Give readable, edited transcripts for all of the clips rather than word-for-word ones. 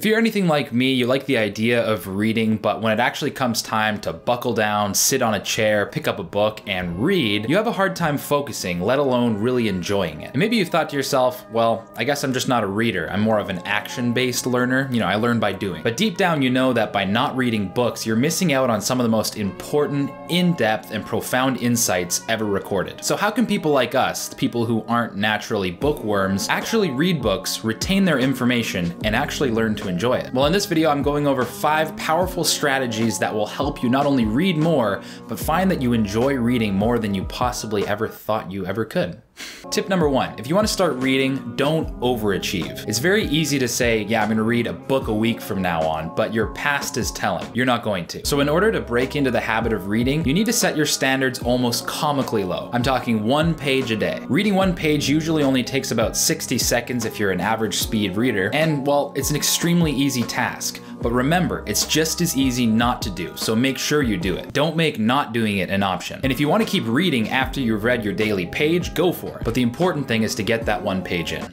If you're anything like me, you like the idea of reading, but when it actually comes time to buckle down, sit on a chair, pick up a book, and read, you have a hard time focusing, let alone really enjoying it. And maybe you've thought to yourself, well, I guess I'm just not a reader. I'm more of an action-based learner. You know, I learn by doing. But deep down, you know that by not reading books, you're missing out on some of the most important, in-depth, and profound insights ever recorded. So how can people like us, people who aren't naturally bookworms, actually read books, retain their information, and actually learn to enjoy it? Well, in this video, I'm going over 5 powerful strategies that will help you not only read more, but find that you enjoy reading more than you possibly ever thought you ever could. Tip number 1, if you want to start reading, don't overachieve. It's very easy to say, yeah, I'm going to read a book a week from now on, but your past is telling. You're not going to. So in order to break into the habit of reading, you need to set your standards almost comically low. I'm talking 1 page a day. Reading 1 page usually only takes about 60 seconds if you're an average speed reader, and well, it's an extremely easy task. But remember, it's just as easy not to do, so make sure you do it. Don't make not doing it an option. And if you want to keep reading after you've read your daily page, go for it. But the important thing is to get that 1 page in.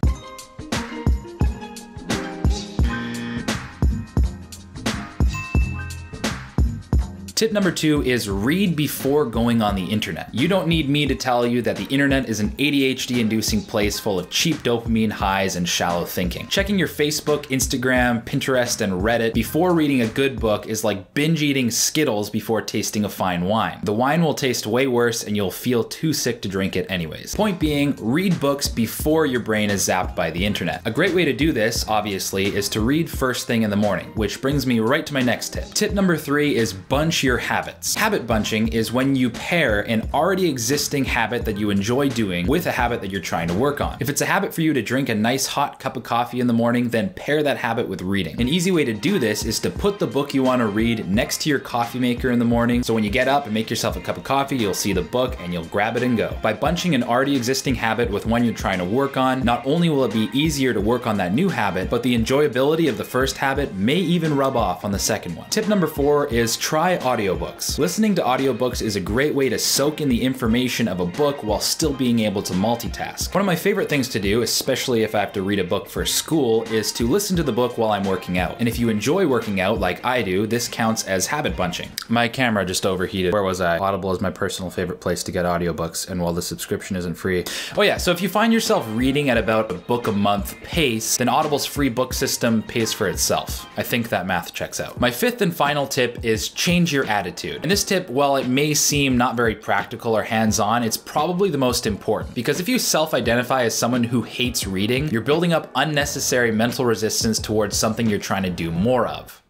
Tip number 2 is read before going on the internet. You don't need me to tell you that the internet is an ADHD-inducing place full of cheap dopamine highs and shallow thinking. Checking your Facebook, Instagram, Pinterest, and Reddit before reading a good book is like binge eating Skittles before tasting a fine wine. The wine will taste way worse and you'll feel too sick to drink it anyways. Point being, read books before your brain is zapped by the internet. A great way to do this, obviously, is to read first thing in the morning, which brings me right to my next tip. Tip number 3 is bunch your habits. Habit bunching is when you pair an already existing habit that you enjoy doing with a habit that you're trying to work on. If it's a habit for you to drink a nice hot cup of coffee in the morning, then pair that habit with reading. An easy way to do this is to put the book you want to read next to your coffee maker in the morning. So when you get up and make yourself a cup of coffee, you'll see the book and you'll grab it and go. By bunching an already existing habit with one you're trying to work on, not only will it be easier to work on that new habit, but the enjoyability of the first habit may even rub off on the second one. Tip number 4 is try audiobooks. Listening to audiobooks is a great way to soak in the information of a book while still being able to multitask. One of my favorite things to do, especially if I have to read a book for school, is to listen to the book while I'm working out. And if you enjoy working out like I do, this counts as habit bunching. My camera just overheated. Where was I? Audible is my personal favorite place to get audiobooks, and while the subscription isn't free. Oh yeah, so if you find yourself reading at about a book a month pace, then Audible's free book system pays for itself. I think that math checks out. My 5th and final tip is change your attitude. And this tip, while it may seem not very practical or hands-on, it's probably the most important. Because if you self-identify as someone who hates reading, you're building up unnecessary mental resistance towards something you're trying to do more of.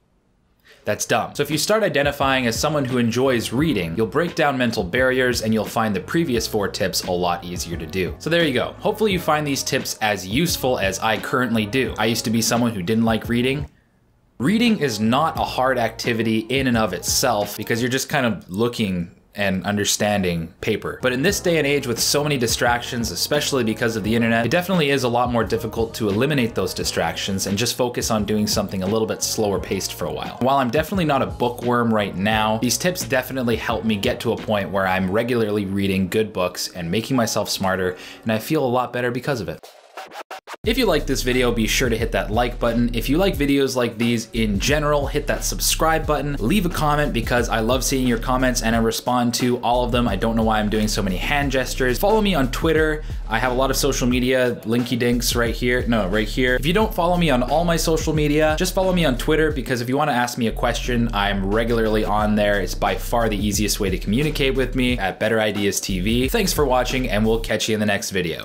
That's dumb. So if you start identifying as someone who enjoys reading, you'll break down mental barriers and you'll find the previous 4 tips a lot easier to do. So there you go. Hopefully you find these tips as useful as I currently do. I used to be someone who didn't like reading. Reading is not a hard activity in and of itself because you're just kind of looking and understanding paper. But in this day and age with so many distractions, especially because of the internet, it definitely is a lot more difficult to eliminate those distractions and just focus on doing something a little bit slower paced for a while. While I'm definitely not a bookworm right now, these tips definitely help me get to a point where I'm regularly reading good books and making myself smarter, and I feel a lot better because of it. If you like this video, be sure to hit that like button. If you like videos like these in general, hit that subscribe button. Leave a comment because I love seeing your comments and I respond to all of them. I don't know why I'm doing so many hand gestures. Follow me on Twitter. I have a lot of social media, linky dinks right here. No, right here. If you don't follow me on all my social media, just follow me on Twitter because if you want to ask me a question, I'm regularly on there. It's by far the easiest way to communicate with me at Better Ideas TV. Thanks for watching and we'll catch you in the next video.